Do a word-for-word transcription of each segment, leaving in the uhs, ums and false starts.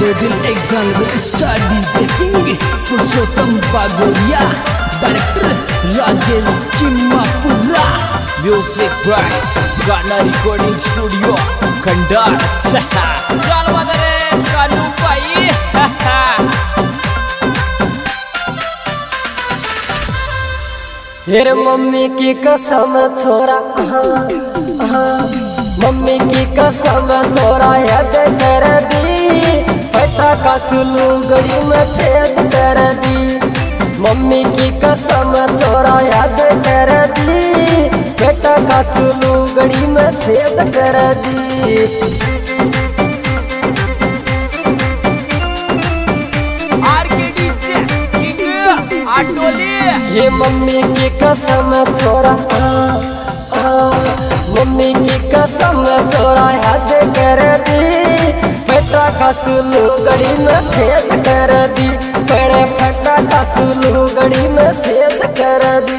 दो दिन एग्जाम में star DJ Purushottam Bagoria, director Rajesh Chimapura, music by गाना रिकॉर्डिंग स्टूडियो खंडार। चल बदरे कानू भाई तेरे मम्मी की कसम छोरा, मम्मी की कसम छोरा याद कर दी, पैसा का सुलू गड़ी में छेद कर दी। मम्मी की कसम छोरा याद कर दी, बेटा का सुलू गड़ी में छेद कर दी। ये मम्मी की कसम छोरा, मम्मी की कसम छोरा याद कर दी, बेटा का सुलू गड़ी में छेद कर दी, बड़े फटा का सुलू गड़ी में छेद कर दी।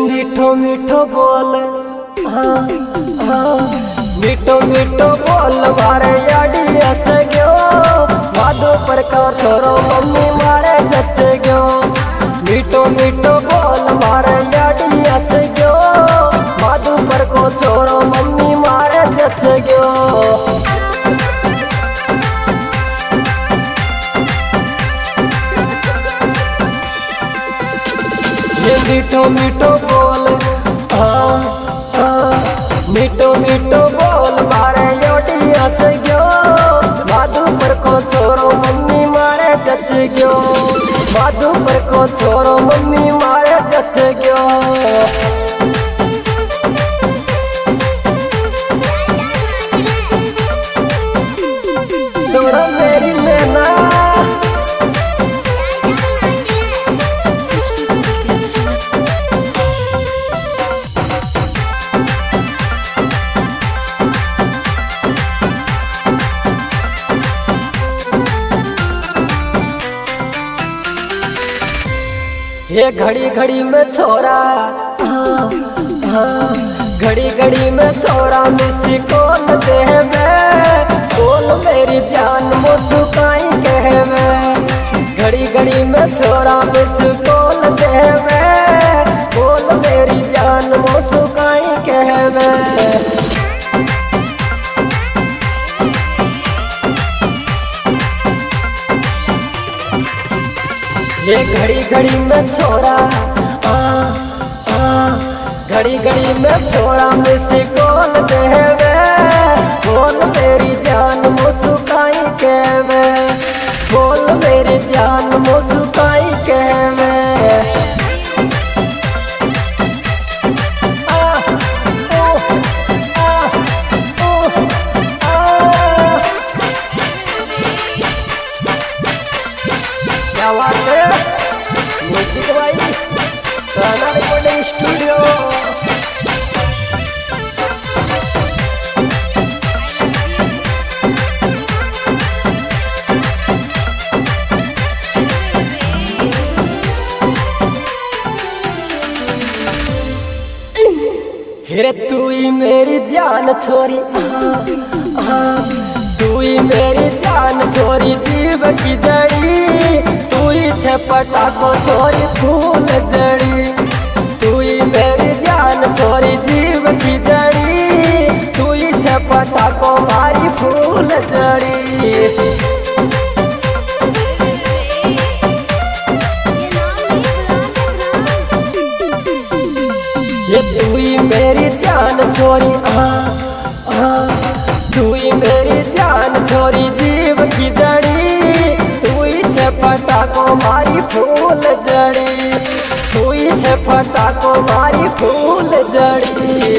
मीठो मीठो बोल, हाँ हाँ मीठो मीठो बोल मारे याडी हस गयो, माधो प्रकार छोरो मम्मी मारे जच गयो। मीठो मीठो बोल मारे याडी हस गयो, माधो प्रकार छोरो मम्मी मारे जच गयो। मीठो मीठो बोल, हाँ हाँ मीठो मीठो बोल मारे योटी हस गयो, माधुपुर को छोरो मम्मी मारे जच गयो, माधुपुर को छोरो मम्मी मारे जच गयो। सुन मेरी मैना ये घड़ी घड़ी में छोरा, हाँ हाँ घड़ी घड़ी में छोरा मिसी कौन देह में, बोल मेरी जान मुस्काई कह में। घड़ी घड़ी में छोरा मिस कौन देह में, बोल मेरी जान मुस्काई कह में। ये घड़ी घड़ी में छोरा, आ आ घड़ी घड़ी में छोरा मिसी कौन देवे, बोल मेरी जान मुस्काई कहवे, बोल मेरी जान मुस्काई कहवे। क्या बात है म्यूजिक भाई, गाना रिकॉर्डिंग स्टूडियो। हेरे तू ही मेरी जान छोरी, तू ही मेरी जान छोरी जीव की जड़ी, पटा को छोरी फूल जड़ी, तू ही मेरी जान छोरी जीव की जड़ी, तू ही छपटा को मारी फूल जड़ी। ये तू ही मेरी जान छोरी, हाँ हाँ तू ही मेरी जान छोरी जीव की जड़ी, फटाको मारी फूल जड़ी, हुई छे फटाको मारी फूल जड़ी।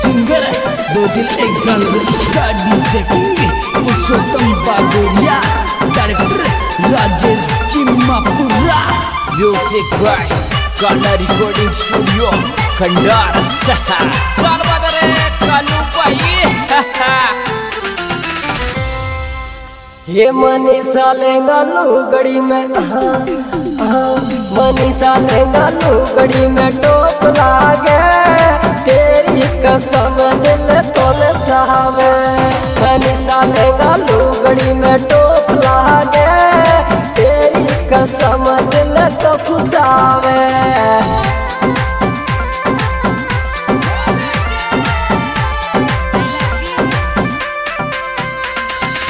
सिंगर दो दिल exam star DJ Purushottam Bagoria, director Rajesh Chimapura, music by काला रिकॉर्डिंग स्टूडियो खंडार चार बदरे कालू पाई हे मनीषा लेंगा लुगड़ी में मनीषा लेंगा लुगड़ी में टोप लागे तेरी कसम दिल तोल चाहवे मनीषा लेंगा लुगड़ी में टोप लागे तेरी कसम दिल तो खुजावे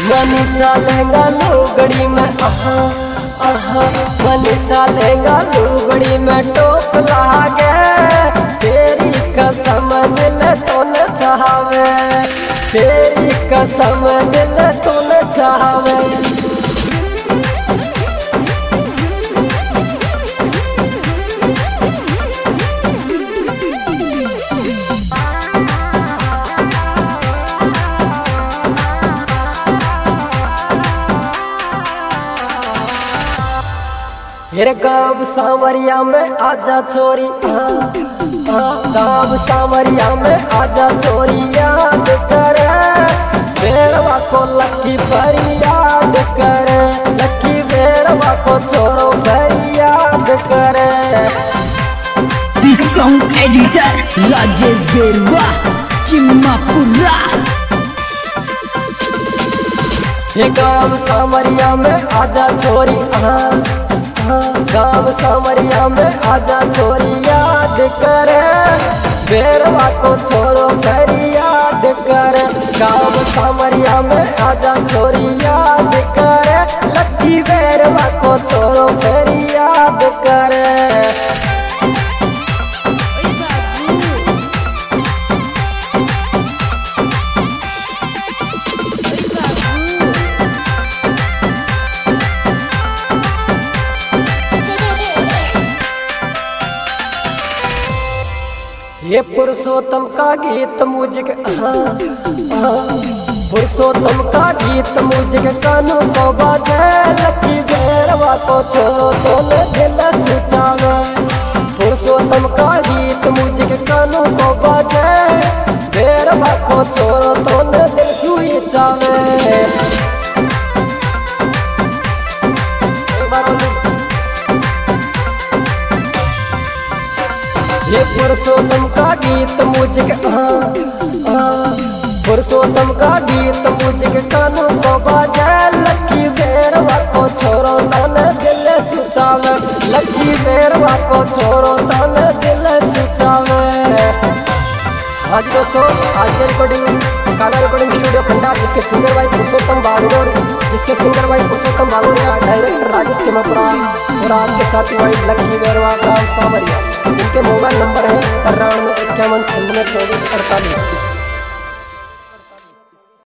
मनीषा लेंगा लुगड़ी में आहा आहा मनीषा लेंगा लुगड़ी में टोप लागे तेरी कसम दिल तोल चाहवे तेरी कसम दिल तोल चाहवे हेरे गाँव सांवरिया में आजा छोरी गाँव सांवरिया में आजा छोरी याद करे बेरवा को लकी पर याद करे लकी बेरवा को छोरो पर याद करे साउंड एडिटर राजेश चिम्मापुरा हे गाँव सांवरिया में आजा छोरी गाँव सांवरिया में आजा छोरी याद करे बेरवा को छोरो कर याद करे गाँव सांवरिया में आजा छोरी याद करे लकी बेरवा को छोरो कर याद करे ये पुरुषोत्तम का गीत मुझे पुरुषोत्तम का गीत मुझे कानों को बाजे लकी बेरवा को छोरो तोले दिल सुचावे पुरुषोत्तम का गीत मुझे कानों को बाजे बेरवा को छोरो तोले दिल सुचावे ये पुरुषोत्तम का गीत मुझे पुरुषोत्तम का गीत मुझे कानों को बाजे लकी बेरवा को छोरो तोले दिल सुचावे लकी बेरवा को छोरो तोले दिल सुचावे। आज दोस्तों आज के रिकॉर्डिंग काला रिकॉर्डिंग स्टूडियो खंडार जिसके सिंगर भाई पुरुषोत्तम बागलोर जिसके सिंगर भाई पुरुषोत्तम बागलोरिया डायरेक्टर राजेश चिमापुरा और आपके साथी भाई लकी बेरवा सांवरिया इनके मोबाइल नंबर है तिरानवे इक्यावन छन्नवे चौबीस अड़तालीस।